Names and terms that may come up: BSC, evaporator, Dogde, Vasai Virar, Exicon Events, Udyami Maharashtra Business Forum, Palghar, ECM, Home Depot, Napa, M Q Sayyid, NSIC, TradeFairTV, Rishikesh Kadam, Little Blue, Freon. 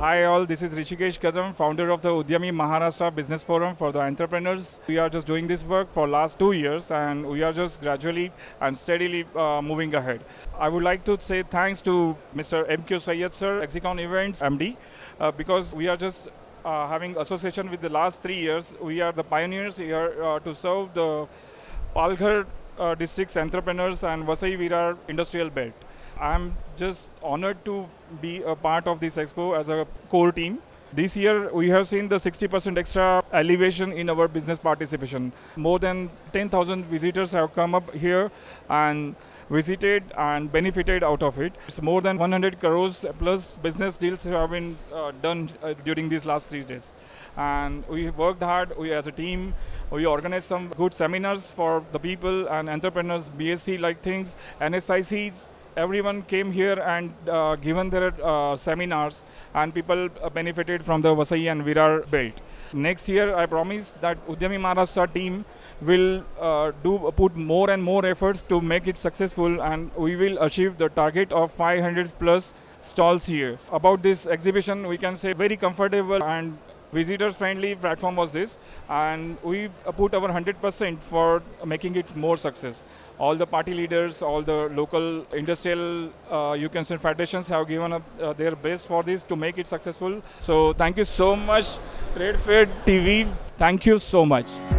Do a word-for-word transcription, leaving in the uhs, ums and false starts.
Hi all, this is Rishikesh Kadam, founder of the Udyami Maharashtra Business Forum for the entrepreneurs. We are just doing this work for last two years and we are just gradually and steadily uh, moving ahead. I would like to say thanks to Mister M Q Sayyid sir, Exicon Events M D, uh, because we are just uh, having association with the last three years. We are the pioneers here uh, to serve the Palghar uh, district's entrepreneurs and Vasai Virar industrial belt. I'm just honored to be a part of this expo as a core team. This year we have seen the sixty percent extra elevation in our business participation. More than ten thousand visitors have come up here and visited and benefited out of it. It's more than one hundred crores plus business deals have been uh, done uh, during these last three days. And we worked hard, we as a team, we organized some good seminars for the people and entrepreneurs, B S C like things, N S I Cs. Everyone came here and uh, given their uh, seminars, and people benefited from the Vasai and Virar belt. Next year, I promise that Udyami Maharashtra team will uh, do put more and more efforts to make it successful, and we will achieve the target of five hundred plus stalls here. About this exhibition, we can say very comfortable and visitors-friendly platform was this, and we put our one hundred percent for making it more success. All the party leaders, all the local industrial, uh, you can say, federations have given up uh, their best for this to make it successful. So thank you so much, TradeFairTV. Thank you so much.